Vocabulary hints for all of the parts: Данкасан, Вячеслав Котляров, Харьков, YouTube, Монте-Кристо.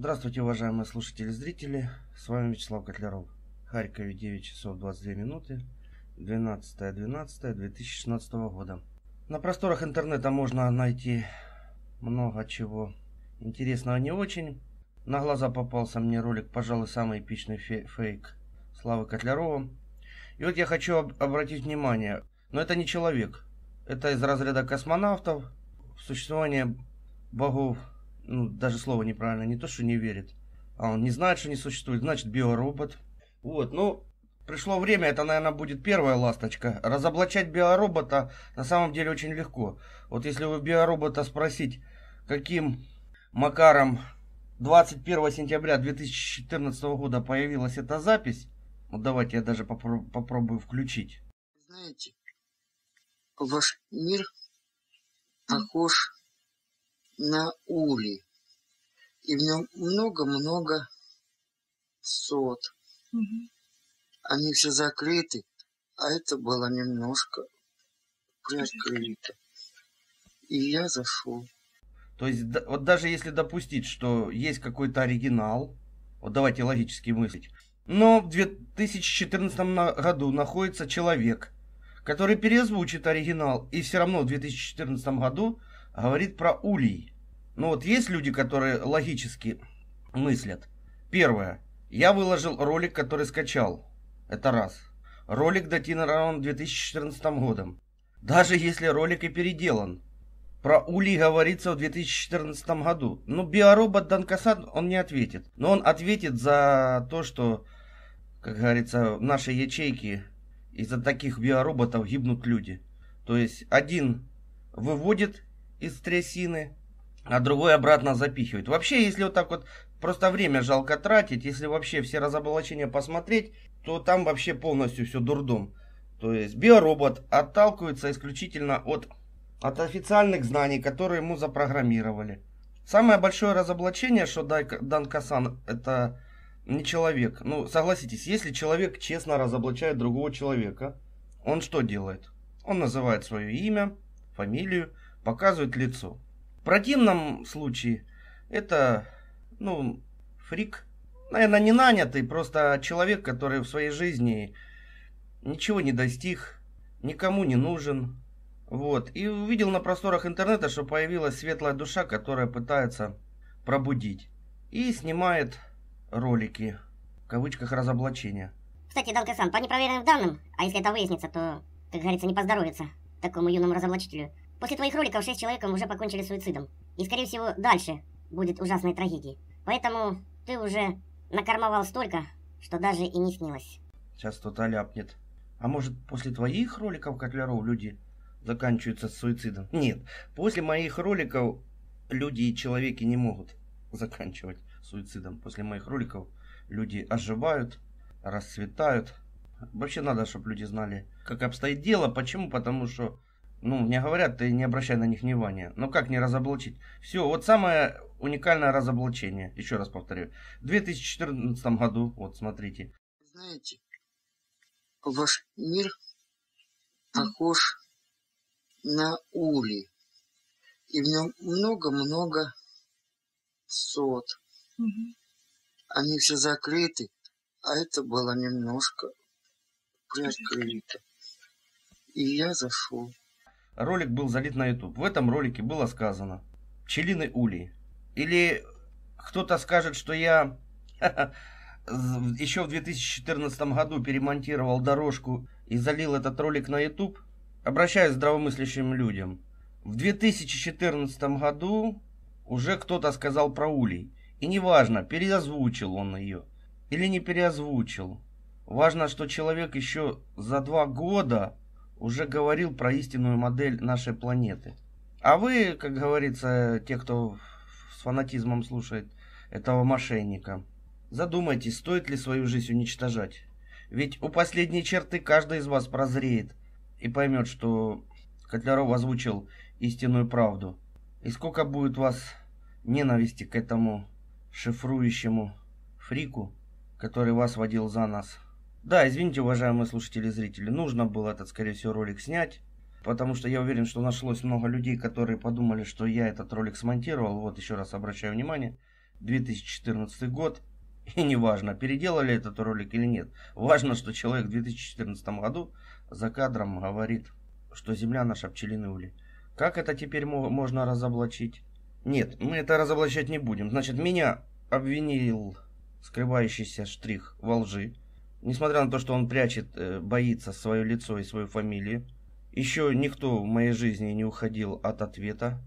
Здравствуйте, уважаемые слушатели и зрители. С вами Вячеслав Котляров. Харькове 9 часов 22 минуты. 12.12.2016 года. На просторах интернета можно найти много чего интересного не очень. На глаза попался мне ролик, пожалуй, самый эпичный фейк Славы Котлярова. И вот я хочу обратить внимание, но это не человек. Это из разряда космонавтов. В существование богов, ну, даже слово неправильно, не то, что не верит, а он не знает, что не существует, значит, биоробот. Вот, ну, пришло время, это, наверное, будет первая ласточка. Разоблачать биоробота на самом деле очень легко. Вот если вы биоробота спросить, каким макаром 21 сентября 2014 года появилась эта запись, вот давайте я даже попробую включить. Знаете, ваш мир похож на улей, и в нем много-много сот. Угу. Они все закрыты, а это было немножко приоткрыто. И я зашел. То есть, да, вот даже если допустить, что есть какой-то оригинал, вот давайте логически мыслить, но в 2014 году находится человек, который переозвучит оригинал, и все равно в 2014 году говорит про улей. Ну вот есть люди, которые логически мыслят. Первое. Я выложил ролик, который скачал. Это раз. Ролик датирован 2014 годом. Даже если ролик и переделан. Про улей говорится в 2014 году. Ну, биоробот Данкасан, он не ответит. Но он ответит за то, что, как говорится, в нашей ячейке из-за таких биороботов гибнут люди. То есть один выводит из трясины, а другой обратно запихивает. Вообще, если вот так вот просто время жалко тратить, если вообще все разоблачения посмотреть, то там вообще полностью все дурдом. То есть биоробот отталкивается исключительно от официальных знаний, которые ему запрограммировали. Самое большое разоблачение, что Данкасан это не человек. Ну, согласитесь, если человек честно разоблачает другого человека, он что делает? Он называет свое имя, фамилию, показывает лицо. В противном случае это, ну, фрик. Наверное, не нанятый, просто человек, который в своей жизни ничего не достиг, никому не нужен. Вот. И увидел на просторах интернета, что появилась светлая душа, которая пытается пробудить. И снимает ролики, в кавычках, разоблачения. Кстати, Данкасан, по непроверенным данным, а если это выяснится, то, как говорится, не поздоровится такому юному разоблачителю. После твоих роликов 6 человек уже покончили суицидом. И, скорее всего, дальше будет ужасной трагедии. Поэтому ты уже накормовал столько, что даже и не снилось. Сейчас кто-то ляпнет. А может, после твоих роликов, Котляров, люди заканчиваются суицидом? Нет, после моих роликов люди и человеки не могут заканчивать суицидом. После моих роликов люди оживают, расцветают. Вообще надо, чтобы люди знали, как обстоит дело. Почему? Потому что, ну, мне говорят, ты не обращай на них внимания. Но как не разоблачить? Все, вот самое уникальное разоблачение. Еще раз повторю. В 2014 году, вот смотрите. Знаете, ваш мир похож на улей. И в нем много-много сот. Угу. Они все закрыты, а это было немножко приоткрыто. И я зашел. Ролик был залит на YouTube. В этом ролике было сказано: пчелиный улей. Или кто-то скажет, что я еще в 2014 году перемонтировал дорожку и залил этот ролик на YouTube. Обращаюсь к здравомыслящим людям. В 2014 году уже кто-то сказал про улей. И неважно, переозвучил он ее или не переозвучил. Важно, что человек еще за 2 года... уже говорил про истинную модель нашей планеты. А вы, как говорится, те, кто с фанатизмом слушает этого мошенника, задумайтесь, стоит ли свою жизнь уничтожать. Ведь у последней черты каждый из вас прозреет и поймет, что Котляров озвучил истинную правду. И сколько будет вас ненависти к этому шифрующему фрику, который вас водил за нас. Да, извините, уважаемые слушатели и зрители, нужно было этот, скорее всего, ролик снять, потому что я уверен, что нашлось много людей, которые подумали, что я этот ролик смонтировал. Вот еще раз обращаю внимание, 2014 год. И неважно, переделали этот ролик или нет. Важно, что человек в 2014 году за кадром говорит, что Земля наша пчелиный улей. Как это теперь можно разоблачить? Нет, мы это разоблачать не будем. Значит, меня обвинил скрывающийся штрих во лжи. Несмотря на то, что он прячет, боится свое лицо и свою фамилию. Еще никто в моей жизни не уходил от ответа.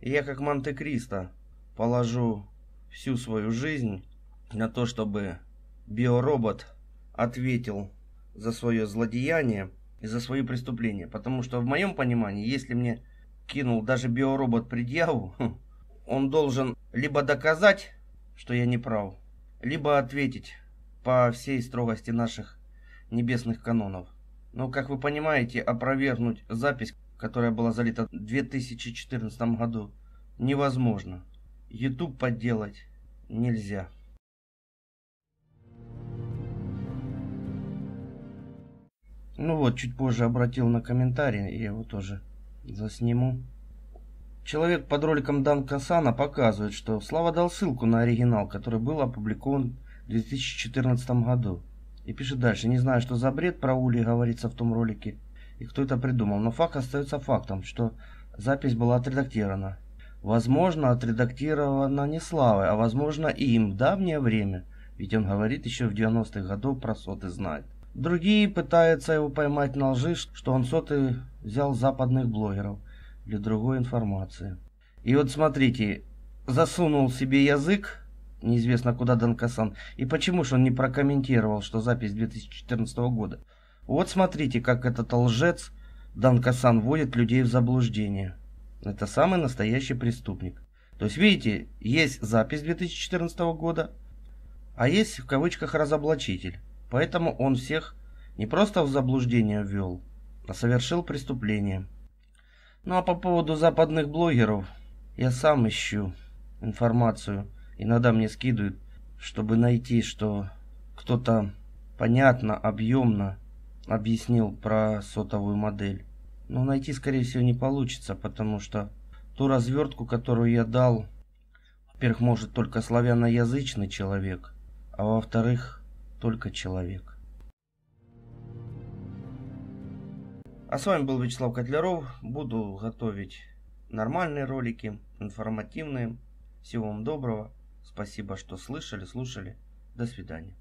И я, как Монте-Кристо, положу всю свою жизнь на то, чтобы биоробот ответил за свое злодеяние и за свои преступления. Потому что в моем понимании, если мне кинул даже биоробот предъяву, он должен либо доказать, что я не прав, либо ответить по всей строгости наших небесных канонов. Но, как вы понимаете, опровергнуть запись, которая была залита в 2014 году, невозможно. YouTube подделать нельзя. Ну вот, чуть позже обратил на комментарий, я его тоже засниму. Человек под роликом Данкасана показывает, что Слава дал ссылку на оригинал, который был опубликован в 2014 году. И пишет дальше: не знаю, что за бред про улей говорится в том ролике и кто это придумал, но факт остается фактом, что запись была отредактирована. Возможно, отредактирована не Славой, а возможно и им в давнее время, ведь он говорит еще в 90-х годах про соты знает. Другие пытаются его поймать на лжи, что он соты взял западных блогеров для другой информации. И вот смотрите, засунул себе язык, неизвестно куда, Данкасан. И почему же он не прокомментировал, что запись 2014 года? Вот смотрите, как этот лжец Данкасан вводит людей в заблуждение. Это самый настоящий преступник. То есть, видите, есть запись 2014 года, а есть в кавычках разоблачитель. Поэтому он всех не просто в заблуждение ввел, а совершил преступление. Ну а по поводу западных блогеров, я сам ищу информацию. Иногда мне скидывают, чтобы найти, что кто-то понятно, объемно объяснил про сотовую модель. Но найти, скорее всего, не получится, потому что ту развертку, которую я дал, во-первых, может только славяноязычный человек, а во-вторых, только человек. А с вами был Вячеслав Котляров. Буду готовить нормальные ролики, информативные. Всего вам доброго. Спасибо, что слышали, слушали. До свидания.